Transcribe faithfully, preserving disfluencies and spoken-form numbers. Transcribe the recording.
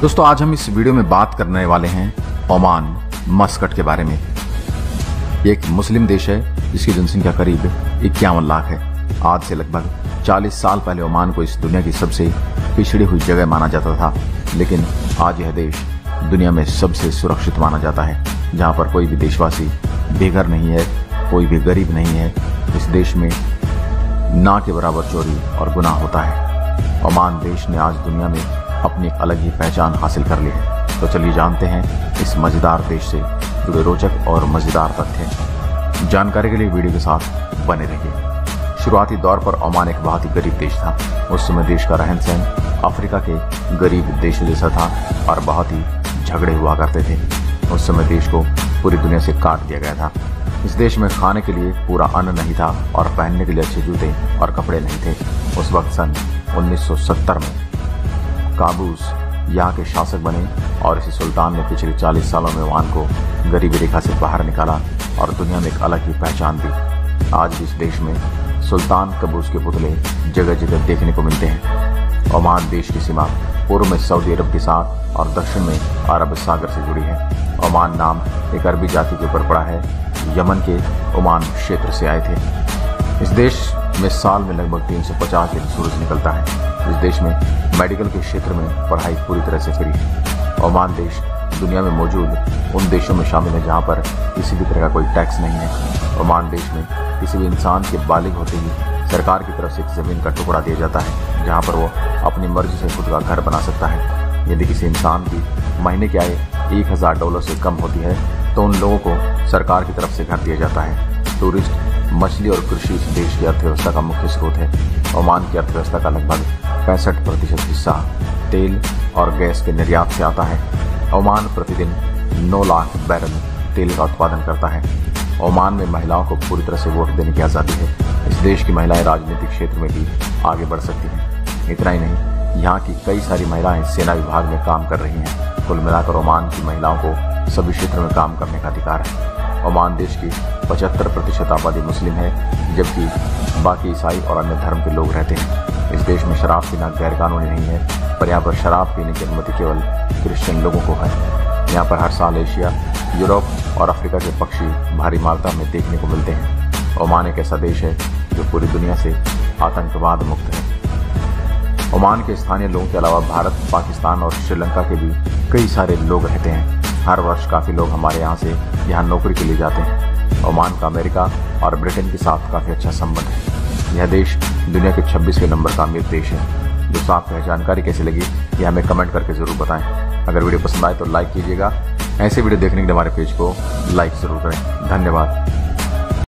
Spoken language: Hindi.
दोस्तों आज हम इस वीडियो में बात करने वाले हैं ओमान मस्कट के बारे में। ये एक मुस्लिम देश है जिसकी जनसंख्या करीब इक्यावन लाख है। आज से लगभग चालीस साल पहले ओमान को इस दुनिया की सबसे पिछड़ी हुई जगह माना जाता था, लेकिन आज यह देश दुनिया में सबसे सुरक्षित माना जाता है, जहां पर कोई भी देशवासी बेघर नहीं है, कोई भी गरीब नहीं है। इस देश में ना के बराबर चोरी और गुनाह होता है। ओमान देश ने आज दुनिया में अपनी अलग ही पहचान हासिल कर ली है। तो चलिए जानते हैं इस मज़ेदार देश से जुड़े रोचक और मज़ेदार तथ्य। जानकारी के लिए वीडियो के साथ बने रहिए। शुरुआती दौर पर ओमान एक बहुत ही गरीब देश था। उस समय देश का रहन सहन अफ्रीका के गरीब देशों जैसा था और बहुत ही झगड़े हुआ करते थे। उस समय देश को पूरी दुनिया से काट दिया गया था। इस देश में खाने के लिए पूरा अन्न नहीं था और पहनने के लिए अच्छे जूते और कपड़े नहीं थे। उस वक्त सन उन्नीस सौ सत्तर में काबूस यहाँ के शासक बने और इसी सुल्तान ने पिछले चालीस सालों में ओमान को गरीबी रेखा से बाहर निकाला और दुनिया में एक अलग ही पहचान दी। आज इस देश में सुल्तान कबूस के पुतले जगह जगह देखने को मिलते हैं। ओमान देश की सीमा पूर्व में सऊदी अरब के साथ और दक्षिण में अरब सागर से जुड़ी है। ओमान नाम एक अरबी जाति के ऊपर पड़ा है। यमन के ओमान क्षेत्र से आए थे। इस देश में साल में लगभग तीन सौ पचास दिन सूरज निकलता है। इस देश में मेडिकल के क्षेत्र में पढ़ाई पूरी तरह से फ्री है। ओमान देश दुनिया में मौजूद उन देशों में शामिल है जहाँ पर किसी भी तरह का कोई टैक्स नहीं है। ओमान देश में किसी भी इंसान के बालिग होते ही सरकार की तरफ से एक ज़मीन का टुकड़ा दिया जाता है, जहाँ पर वो अपनी मर्जी से खुद का घर बना सकता है। यदि किसी इंसान की महीने की आय एक हज़ार डॉलर से कम होती है तो उन लोगों को सरकार की तरफ से घर दिया जाता है। टूरिस्ट, मछली और कृषि इस देश की अर्थव्यवस्था का मुख्य स्रोत है। ओमान की अर्थव्यवस्था का लगभग पैंसठ प्रतिशत हिस्सा तेल और गैस के निर्यात से आता है। ओमान प्रतिदिन नौ लाख बैरल तेल का उत्पादन करता है। ओमान में महिलाओं को पूरी तरह से वोट देने की आज़ादी है। इस देश की महिलाएं राजनीतिक क्षेत्र में भी आगे बढ़ सकती हैं। इतना ही नहीं, यहाँ की कई सारी महिलाएं सेना विभाग में काम कर रही हैं। कुल मिलाकर ओमान की महिलाओं को सभी क्षेत्र में काम करने का अधिकार है। ओमान देश की पचहत्तर प्रतिशत आबादी मुस्लिम है, जबकि बाकी ईसाई और अन्य धर्म के लोग रहते हैं। इस देश में शराब पीना गैरकानूनी नहीं है, पर यहाँ पर शराब पीने की अनुमति केवल क्रिश्चियन लोगों को है। यहाँ पर हर साल एशिया, यूरोप और अफ्रीका के पक्षी भारी मात्रा में देखने को मिलते हैं। ओमान एक ऐसा देश है जो पूरी दुनिया से आतंकवाद मुक्त है। ओमान के स्थानीय लोगों के अलावा भारत, पाकिस्तान और श्रीलंका के भी कई सारे लोग रहते हैं। हर वर्ष काफ़ी लोग हमारे यहाँ से यहाँ नौकरी के लिए जाते हैं। ओमान का अमेरिका और ब्रिटेन के साथ काफ़ी अच्छा संबंध है। यह देश दुनिया के छब्बीसवें नंबर का अमीर देश है। दोस्तों, आपको यह जानकारी कैसी लगी ये हमें कमेंट करके ज़रूर बताएं। अगर वीडियो पसंद आए तो लाइक कीजिएगा। ऐसे वीडियो देखने के लिए हमारे पेज को लाइक ज़रूर करें। धन्यवाद।